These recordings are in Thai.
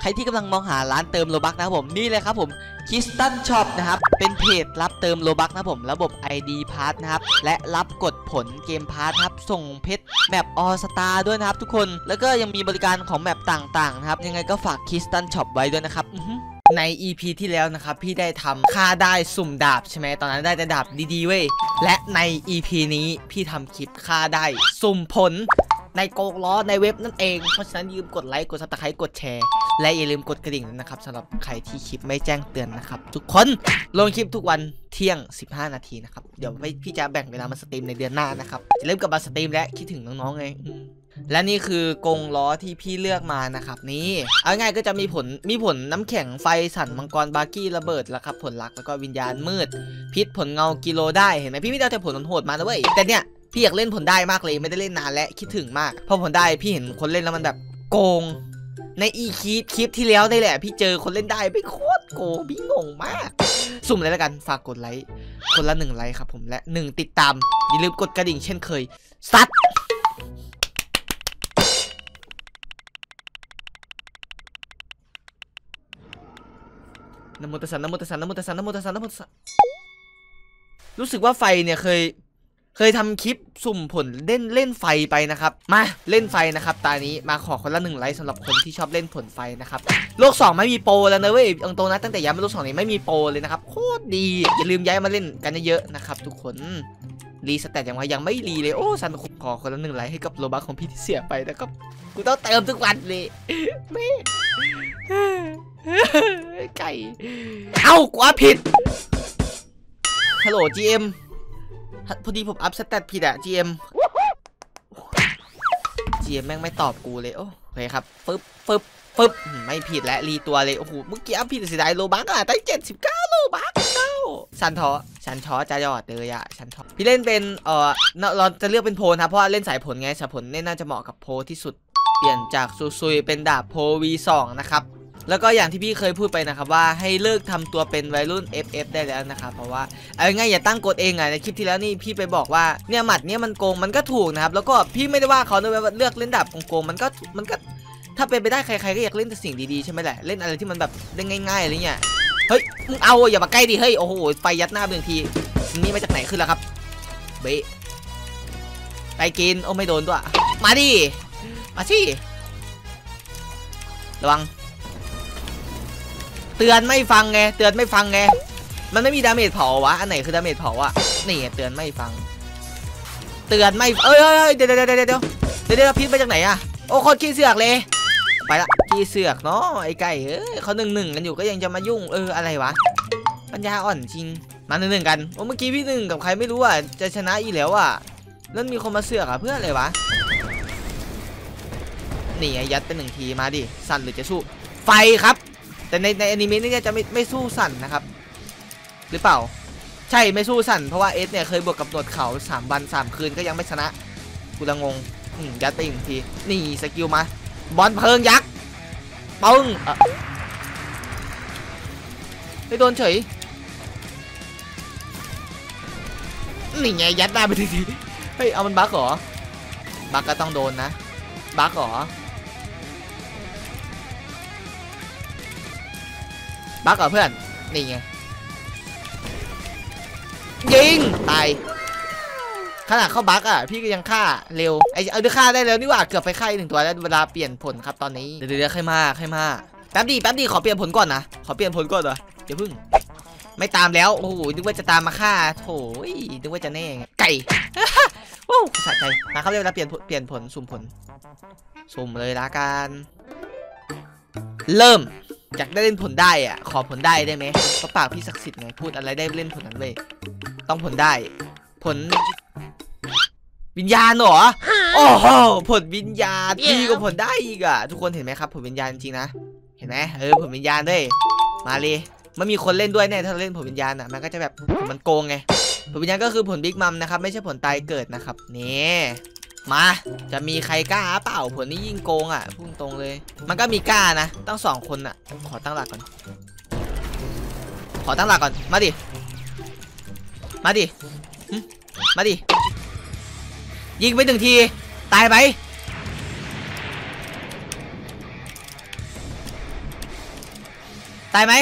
ใครที่กำลังมองหาร้านเติมโลบัคนะครับผมนี่เลยครับผมคิสตันช็อปนะครับเป็นเพจรับเติมโลบัคนะผมระบบ ID พาร์ทนะครับและรับกดผลเกมพาร์ทครับส่งเพชรแมปออสตาร์ด้วยนะครับทุกคนแล้วก็ยังมีบริการของแมปต่างๆนะครับยังไงก็ฝากคิสตันช็อปไว้ด้วยนะครับใน EP ที่แล้วนะครับพี่ได้ทำค่าได้สุ่มดาบใช่ไหมตอนนั้นได้แต่ดาบดีๆเว้ยและใน EP นี้พี่ทำคลิปค่าได้สุ่มผลในโกกล้อในเว็บนั่นเองเพราะฉะนั้นอย่าลืมกดไลค์กดซับสไครต์กดแชร์และอย่าลืมกดกระดิ่งนะครับสำหรับใครที่คลิปไม่แจ้งเตือนนะครับทุกคนลงคลิปทุกวันเที่ยง15นาทีนะครับเดี๋ยวพี่จะแบ่งเวลามาสตรีมในเดือนหน้านะครับจะเริ่มกลับมาสตรีมและคิดถึงน้องๆไงและนี่คือกงล้อที่พี่เลือกมานะครับนี่เอาง่ายก็จะมีผลน้ำแข็งไฟสั่นมังกรบาร์กี้ระเบิดแล้วครับผลลักแล้วก็วิญญาณมืดพิษผลเงากิโลได้เห็นไหมพี่ไม่ได้แต่ผลโหดมานะเว้ยแต่เนี่ยพี่อยากเล่นผลได้มากเลยไม่ได้เล่นนานและคิดถึงมากเพราะผลได้พี่เห็นคนเล่นแล้วมันแบบโกงในอีคีดคลิปที่แล้วได้แหละพี่เจอคนเล่นได้ไปโคตรโกงพี่งงมากสุ่มเลยแล้วกันฝากกดไลค์คนละ1ไลค์ครับผมและ1ติดตามอย่าลืมกดกระดิ่งเช่นเคยซัดนโมตัสสะนโมตัสสะนโมตัสสะนโมตัสสะนโมตัสสะรู้สึกว่าไฟเนี่ยเคยทำคลิปสุ่มผลเล่นไฟไปนะครับมาเล่นไฟนะครับตานี้มาขอคนละ1ไลค์สำหรับคนที่ชอบเล่นผลไฟนะครับโลก2ไม่มีโปรแล้วนะเว้ยตรงนั้นตั้งแต่ย้ายมาโลก2นี้ไม่มีโปรเลยนะครับโคตรดีอย่าลืมย้ายมาเล่นกันเยอะๆนะครับทุกคนรีสแตทยังไม่รีเลยโอ้ซันขอคนละ1ไลค์ให้กับโลบัคของพี่ที่เสียไปนะครับกูต้องเติมทุกวันเลยไม่ไก่เอ้ากว่าผิดฮัลโหล GMพอดีผมอัพสแตทผิดอะ GM แม่งไม่ตอบกูเลยโอ้โอเคครับฟึบไม่ผิดและรีตัวเลยโอ้โหเมื่อกี้อัพผิดเสียดายโลบัคอะตั้ง79โลบัคเก้าชันทอจะยอดเลยอะชันทอพี่เล่นเป็นเราจะเลือกเป็นโพนะเพราะว่าเล่นสายผลไงสายผลน่าจะเหมาะกับโพที่สุดเปลี่ยนจากซุยเป็นดาบโพ V2 นะครับแล้วก็อย่างที่พี่เคยพูดไปนะครับว่าให้เลิกทำตัวเป็นวัยรุ่น FF ได้แล้วนะครับเพราะว่าเอาง่ายอย่าตั้งกฎเองไงในคลิปที่แล้วนี่พี่ไปบอกว่าเนี่ยหมัดเนี่ยมันโกงมันก็ถูกนะครับแล้วก็พี่ไม่ได้ว่าเขาเลยว่าเลือกเล่นดาบโกงมันก็ถ้าเป็นไปได้ใครๆก็อยากเล่นแต่สิ่งดีๆใช่ไหมแหละเล่นอะไรที่มันแบบเล่นง่ายๆอะไรเงี้ยเฮ้ยมึงเอาอย่ามาใกล้ดิเฮ้ยโอ้โหไฟยัดหน้าหนึ่งทีนี่มาจากไหนขึ้นแล้วครับเบะไปกินโอ้ไม่โดนด้วยมาดิมาสิระวังเตือนไม่ฟังไงมันไม่มีดาเมจเผาวะอันไหนคือดาเมจเผาอะนี่เตือนไม่ฟังเตือนไม่เอ้ยเดี๋ยวพิษมาจากไหนอะโอ้โคตรขี้เสือกเลยไปละขี้เสือกเนาะไอ้ไก่เอ้ยเขา1-1กันอยู่ก็ยังจะมายุ่งอะไรวะปัญญาอ่อนจริงมา1-1กันโอ้เมื่อกี้พี่1กับใครไม่รู้อะจะชนะอีกแล้วอะแล้วมีคนมาเสือกอะเพื่ออะไรวะนี่ยัดไป1ทีมาดิสั่นหรือจะสู้ไฟครับแต่ในอนิเมะนี่จะไม่สู้สั่นนะครับหรือเปล่าใช่ไม่สู้สั่นเพราะว่าเอสเนี่ยเคยบวกกับหนวดเขา3วัน3คืนก็ยังไม่ชนะกูละงงยัดไปอีกทีนี่สกิลมาบอลเพลิงยักษ์ปึ้งไม่โดนเฉยนี่ไงยัดได้ไปทีเฮ้ยเอามันบักเหรอบักก็ต้องโดนนะบักเหรอบักเหรอเพื่อนนี่ไงยิงตายขนาดเข้าบักอ่ะพี่ก็ยังฆ่าเร็วไอเอาดูฆ่าได้แล้วนี่ว่าเกือบไปฆ่า1ตัวแล้วเวลาเปลี่ยนผลครับตอนนี้เดี๋ยวใครมาแป๊บดีขอเปลี่ยนผลก่อนนะขอเปลี่ยนผลก่อนเหรอเดี๋ยวพึ่งไม่ตามแล้วโอ้โหนึกว่าจะตามมาฆ่าโถ่นึกว่าจะแน่ไก่ว้าวสะใจมาเขาเรียกว่าเปลี่ยนผลสุ่มเลยละกันเริ่มอยากได้เล่นผลได้อะขอผลได้ได้ไหมเพราะปากพี่ศักดิ์สิทธิ์ไงพูดอะไรได้เล่นผลนั้นเลยต้องผลได้ผลวิญญาณเหรอโอ้โหผลวิญญาณดีกว่าผลได้อีกอะทุกคนเห็นไหมครับผลวิญญาณจริงนะเห็นไหมผลวิญญาณด้วยมาเลยมันมีคนเล่นด้วยแน่ถ้าเล่นผลวิญญาณอะมันก็จะแบบมันโกงไงผลวิญญาณก็คือผลบิ๊กมัมนะครับไม่ใช่ผลตายเกิดนะครับนี่มาจะมีใครกล้าเปล่าผลนี้ยิ่งโกงอ่ะพุ่งตรงเลยมันก็มีกล้านะต้อง2คนอ่ะขอตั้งหลักก่อนมาดิยิงไป1ทีตายไป ายไหม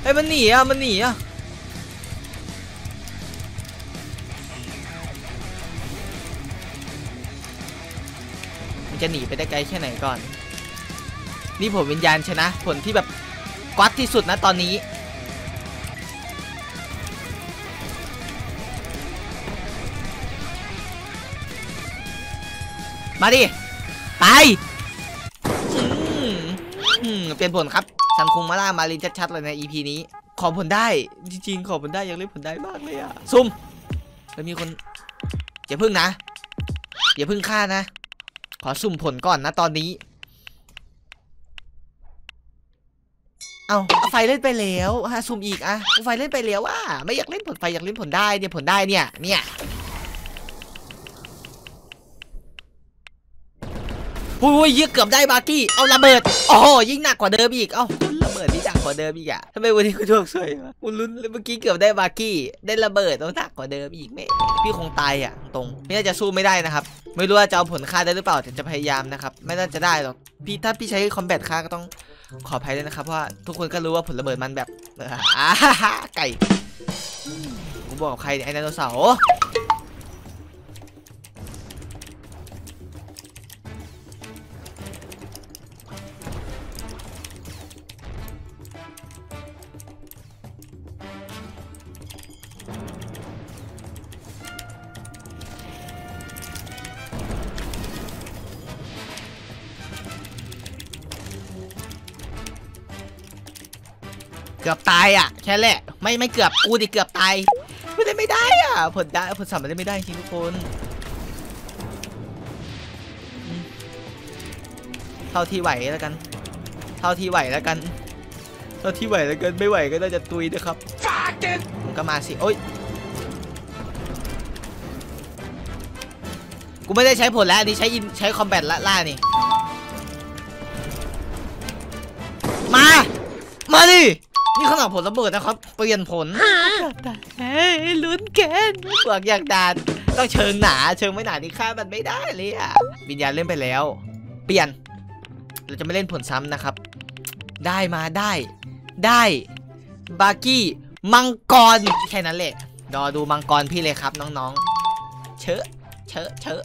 เฮ้ยมันหนีอ่ะมันหนีอ่ะมันจะหนีไปได้ไกลแค่ไหนก่อนนี่ผลวิญญาณชนะผลที่แบบก๊อตที่สุดนะตอนนี้มาดิตายเป็นผลครับสันคุงมาล่ามาลินชัดๆเลยใน EP นี้ขอผลได้จริงๆขอผลได้อยากเล่นผลได้มากเลยอะซุ่มแล้วมีคนอย่าพึ่งนะอย่าพึ่งฆ่านะขอซุ่มผลก่อนนะตอนนี้เอาไฟเล่นไปแล้วฮะซุ่มอีกอะไฟเล่นไปแล้วอะไม่อยากเล่นผลไฟอยากเล่นผลได้เนี่ยผลได้เนี่ยอุ้ยเยอะเกือบได้บาร์กี้เอาระเบิดโอ้โหยิ่งหนักกว่าเดิมอีกเอ้าระเบิดนี่หนักกว่าเดิมอีกอะทำไมวันนี้กูโชคสวยมากูลุ้นเมื่อกี้เกือบได้บาร์กี้ได้ระเบิดแล้วหนักกว่าเดิมอีกแม่พี่คงตายอะตรงไม่น่าจะสู้ไม่ได้นะครับไม่รู้ว่าจะเอาผลฆ่าได้หรือเปล่าแต่จะพยายามนะครับไม่น่าจะได้หรอกพี่ถ้าพี่ใช้คอมแบทฆ่าก็ต้องขออภัยด้วยนะครับเพราะทุกคนก็รู้ว่าผลระเบิดมันแบบไก่กูบอกใครไอ้ไดโนเสาร์เกือบตายอ่ะแค่แหละไม่เกือบกูดิเกือบตายไม่ได้อ่ะผลสัมผัสได้ไม่ได้จริงทุกคนเท่าที่ไหวแล้วกันไม่ไหวก็น่าจะตุยนะครับมันก็มาสิโอ๊ยกูไม่ได้ใช้ผลแล้วอันนี้ใช้คอมแบทล่านี่มาดินี่ขนาดผลระเบิดนะครับเปลี่ยนผลเฮ้ยลุ้นเกนบวกอยากดานต้องเชิงหนาเชิงไม่หนานี่ฆ่ามันไม่ได้เลยอ่ะวิญญาณเล่นไปแล้วเปลี่ยนเราจะไม่เล่นผลซ้ำนะครับได้มาได้บาร์กี้มังกรแค่นั้นแหละรอดูมังกรพี่เลยครับน้องๆเชอะเจอ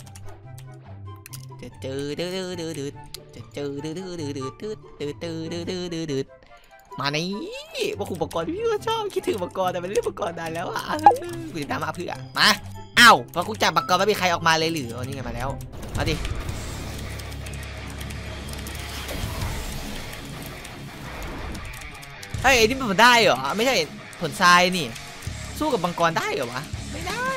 มานี่ว่าอุปกรณ์พี่ก็ชอบคิดถึงอุปกรณ์แต่ไม่ได้อุปกรณ์นานแล้วอ่ะกูติดตามมาเพื่อมาอ้าวพอกูจับอุปกรณ์ไม่มีใครออกมาเลยหรืออันนี้ไงมาแล้วมาดิไอ้นี่มันได้เหรอไม่ใช่ผลทรายนี่สู้กับมังกรได้เหรอวะไม่ได้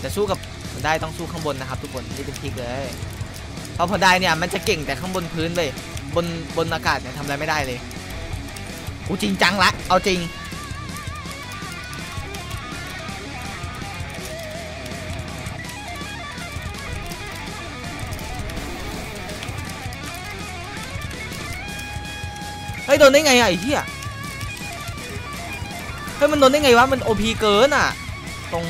แต่สู้กับผลได้ต้องสู้ข้างบนนะครับทุกคนนี่เป็นทริคเลยเพราะผลได้เนี่ยมันจะเก่งแต่ข้างบนพื้นเลยบนอากาศเนี่ยทำอะไรไม่ได้เลยกูจริงจังละเอาจริงเฮ้ยโดนได้ไงไอ้เหี้ยเฮ้ยมันโดนได้ไงวะมันโอพีเกินอ่ะตรง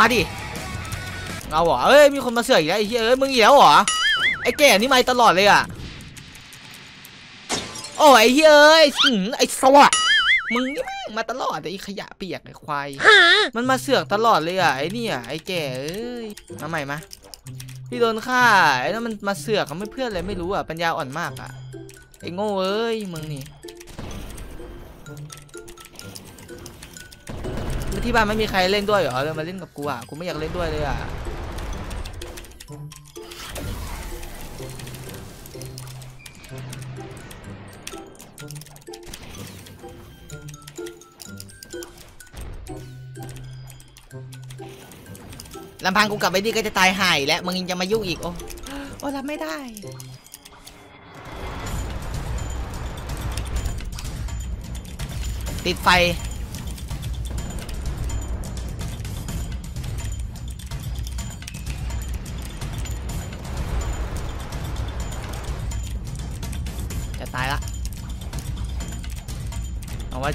มาดิเอาเหรอเอ้ยมีคนมาเสือกอีกแล้วไอ้เหี้ยเอ้ยมึงเหี้ยวเหรอไอ้แก่นี่มาตลอดเลยอ่ะโอ้ไอ้เหี้ยเอ้ยไอ้สวัสดิ์มึงนี่มาตลอดไอ้ขยะเปียกไอ้ควายมันมาเสือกตลอดเลยอ่ะไอ้นี่อ่ะไอ้แก่เอ้ยมาใหม่มาพี่โดนฆ่าไอ้นั่นมันมาเสือกเขาไม่เพื่อนเลยไม่รู้อ่ะปัญญาอ่อนมากอ่ะไอ้โง่เอ้ยมึงนี่ที่บ้านไม่มีใครเล่นด้วยเหรอเลยมาเล่นกับกูอ่ะกูไม่อยากเล่นด้วยเลยอ่ะลำพังกูกลับไปดิก็จะตายหายแล้วมึงยังจะมายุ่งอีกโอ้รับไม่ได้ติดไฟ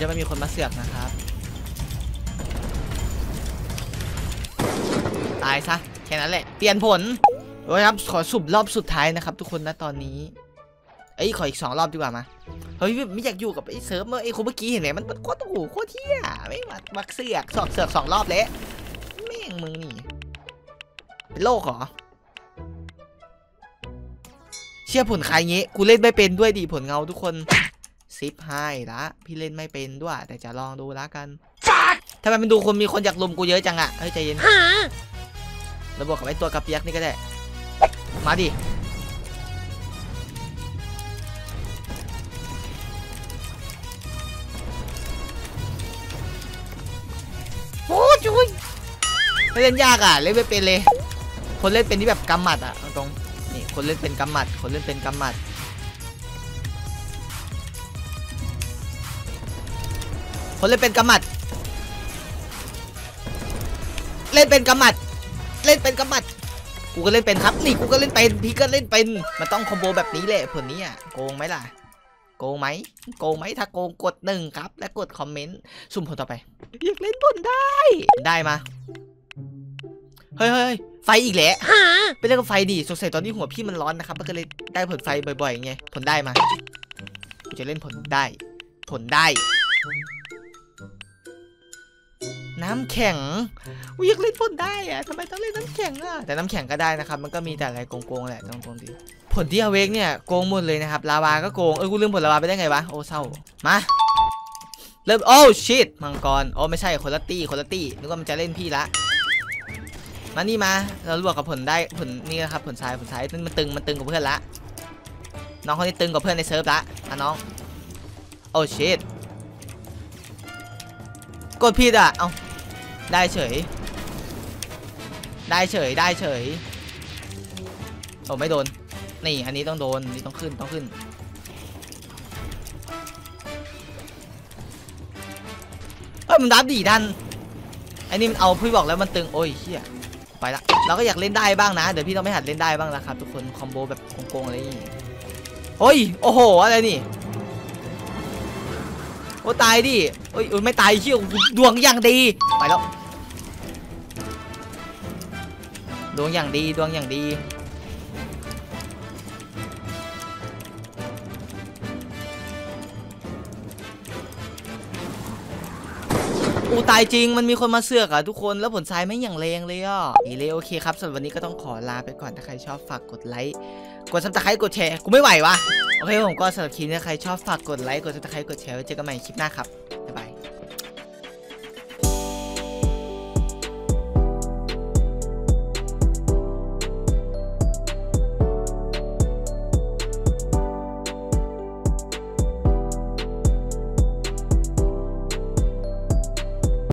จะไม่มีคนมาเสือกนะครับตายซะแค่นั้นแหละเปลี่ยนผลโอ้ยครับขอสุบรอบสุดท้ายนะครับทุกคนนะตอนนี้ไอ้ขออีก2รอบดีกว่ามาเฮ้ยไม่อยากอยู่กับไอ้เซิร์ฟเมอร์ไอ้คนเมื่อกี้เห็นไหมมันโคตรโหโคตรเที่ยไม่หวัดบักเสือกสอก2รอบแล้วแม่งมึงนี่เป็นโรคเหรอเชื่อผลขายงี้กูเล่นไม่เป็นด้วยดีผลเงาทุกคนซิปให้ละพี่เล่นไม่เป็นด้วยแต่จะลองดูละกันทำไมมันดูคนมีคนอยากลุมกูเยอะจังอะเฮ้ยใจเย็นระบบกับไอ้ตัวกระเปียกนี่ก็ได้มาดิโอ้จุยเล่นยากอ่ะเล่นไม่เป็นเลยคนเล่นเป็นที่แบบกำหมัดอ่ะตรงนี่คนเล่นเป็นกำหมัดคนเล่นเป็นกำหมัดคนเล่นเป็นกำหมัดเล่นเป็นกำหมัดเล่นเป็นกำหมัดกูก็เล่นเป็นครับนี่กูก็เล่นเป็นพี่ก็เล่นเป็นมันต้องคอมโบแบบนี้แหละผลนี้อ่ะโกงไหมล่ะโกงไหมโกงไหมถ้าโกงกด1ครับและกดคอมเมนต์สุ่มผลต่อไปอยากเล่นผลได้มาเฮ้ยไฟอีกแล้วเป็นเรื่องไฟดิสงสัยตอนนี้หัวพี่มันร้อนนะครับก็เลยได้ผลไฟบ่อยๆไงผลได้มากูจะเล่นผลได้ผลได้น้ำแข็งอุ๊ยอยากเล่นผลได้อะทำไมต้องเล่นน้ำแข็งอะแต่น้ำแข็งก็ได้นะครับมันก็มีแต่อะไรโกงๆแหละตรงๆดีผลที่อเวกเนี่ยโกงหมดเลยนะครับลาวาก็โกงกูลืมผลลาวาไปได้ไงวะโอ้เศร้ามาเริ่มโอ้ชิตมังกรโอ้ไม่ใช่คนละตี้นึกว่ามันจะเล่นพี่ละมานี่มาเราลวกกับผลได้ผลนี่นะครับผลซ้ายมันตึงกับเพื่อนละน้องคนนี้ตึงกับเพื่อนในเซิร์ฟละอ่ะน้องโอ้ชิตกดผิดอ่ะเอาได้เฉยโอ้ไม่โดนนี่อันนี้ต้องโดนนี่ต้องขึ้นเอ้ยมันดับดีดันอันนี้มันเอาพี่บอกแล้วมันตึงโอ้ยเฮียไปละเราก็อยากเล่นได้บ้างนะเดี๋ยวพี่ต้องไม่หัดเล่นได้บ้างละครับทุกคนคอมโบแบบโกงๆอะไรอย่างงี้โอ้ยโอ้โหอะไรนี่โอ้ตายดิโอ้ยไม่ตายเชี่ยวดวงอย่างดีไปแล้วดวงอย่างดีอูตายจริงมันมีคนมาเสือกอ่ะทุกคนแล้วผลทรายไม่อย่างแรงเลยอ่ะอีเลโอเคครับสำหรับวันนี้ก็ต้องขอลาไปก่อนถ้าใครชอบฝากกดไลค์กดซับสไครต์กดแชร์กูไม่ไหววะโอเคผมก็สำหรับคลิปนี้ใครชอบฝากกดไลค์กดซับสไครต์กดแชร์ไว้เจอกันใหม่คลิปหน้าครับ